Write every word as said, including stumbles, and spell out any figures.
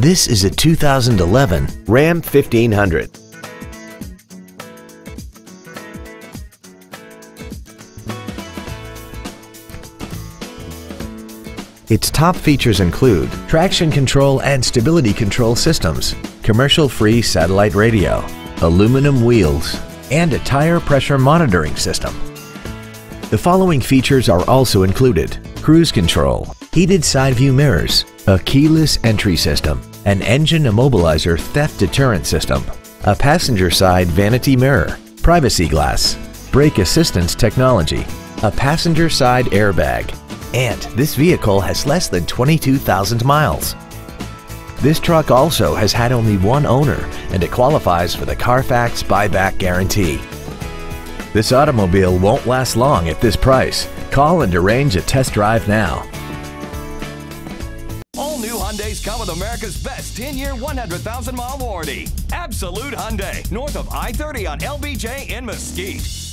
This is a two thousand eleven Ram fifteen hundred. Its top features include traction control and stability control systems, commercial-free satellite radio, aluminum wheels, and a tire pressure monitoring system. The following features are also included: cruise control, heated side view mirrors, a keyless entry system, an engine immobilizer theft deterrent system, a passenger side vanity mirror, privacy glass, brake assistance technology, a passenger side airbag, and this vehicle has less than twenty-two thousand miles. This truck also has had only one owner, and it qualifies for the Carfax buyback guarantee. This automobile won't last long at this price. Call and arrange a test drive now. All new Hyundais come with America's best ten-year, one hundred thousand mile warranty. Absolute Hyundai, north of I thirty on L B J in Mesquite.